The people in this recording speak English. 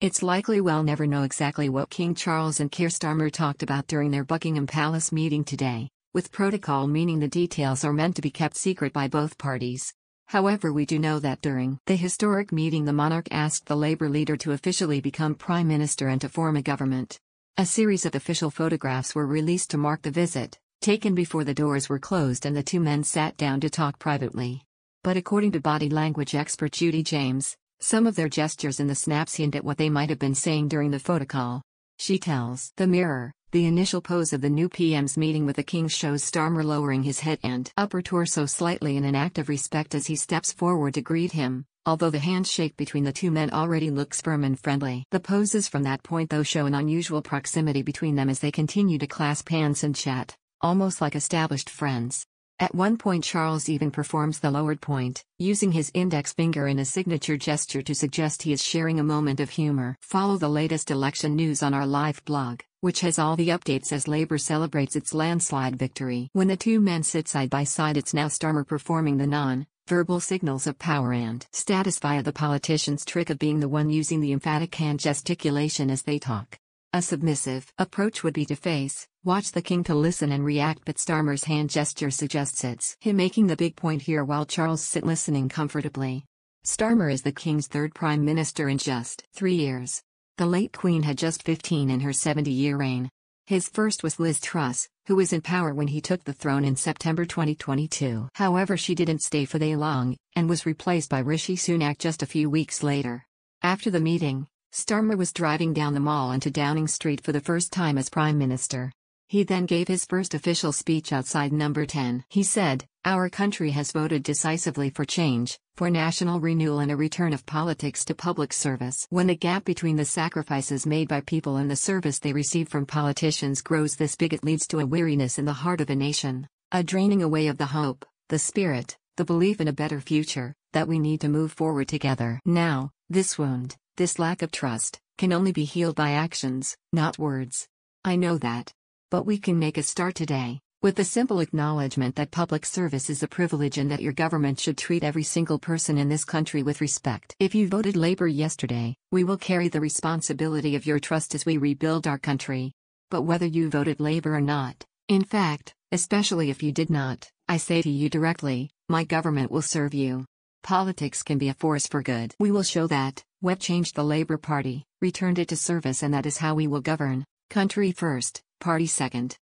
It's likely we'll never know exactly what King Charles and Keir Starmer talked about during their Buckingham Palace meeting today, with protocol meaning the details are meant to be kept secret by both parties. However, we do know that during the historic meeting the monarch asked the Labour leader to officially become Prime Minister and to form a government. A series of official photographs were released to mark the visit, taken before the doors were closed and the two men sat down to talk privately. But according to body language expert Judy James, some of their gestures in the snaps hint at what they might have been saying during the photocall. She tells The Mirror, the initial pose of the new PM's meeting with the King shows Starmer lowering his head and upper torso slightly in an act of respect as he steps forward to greet him, although the handshake between the two men already looks firm and friendly. The poses from that point though show an unusual proximity between them as they continue to clasp hands and chat, almost like established friends. At one point Charles even performs the lowered point, using his index finger in a signature gesture to suggest he is sharing a moment of humor. Follow the latest election news on our live blog, which has all the updates as Labour celebrates its landslide victory. When the two men sit side by side, it's now Starmer performing the non-verbal signals of power and status via the politician's trick of being the one using the emphatic hand gesticulation as they talk. A submissive approach would be to face, watch the king to listen and react, but Starmer's hand gesture suggests it's him making the big point here while Charles sit listening comfortably. Starmer is the king's third prime minister in just 3 years. The late queen had just 15 in her 70-year reign. His first was Liz Truss, who was in power when he took the throne in September 2022. However, she didn't stay for very long, and was replaced by Rishi Sunak just a few weeks later. After the meeting, Starmer was driving down the mall into Downing Street for the first time as Prime Minister. He then gave his first official speech outside Number 10. He said, "Our country has voted decisively for change, for national renewal and a return of politics to public service." When the gap between the sacrifices made by people and the service they receive from politicians grows this big, it leads to a weariness in the heart of a nation, a draining away of the hope, the spirit, the belief in a better future, that we need to move forward together. Now, this wound, this lack of trust, can only be healed by actions, not words. I know that. But we can make a start today, with the simple acknowledgement that public service is a privilege and that your government should treat every single person in this country with respect. If you voted Labour yesterday, we will carry the responsibility of your trust as we rebuild our country. But whether you voted Labour or not, in fact, especially if you did not, I say to you directly, my government will serve you. Politics can be a force for good. We will show that what changed the Labour Party, returned it to service, and that is how we will govern: country first, party second.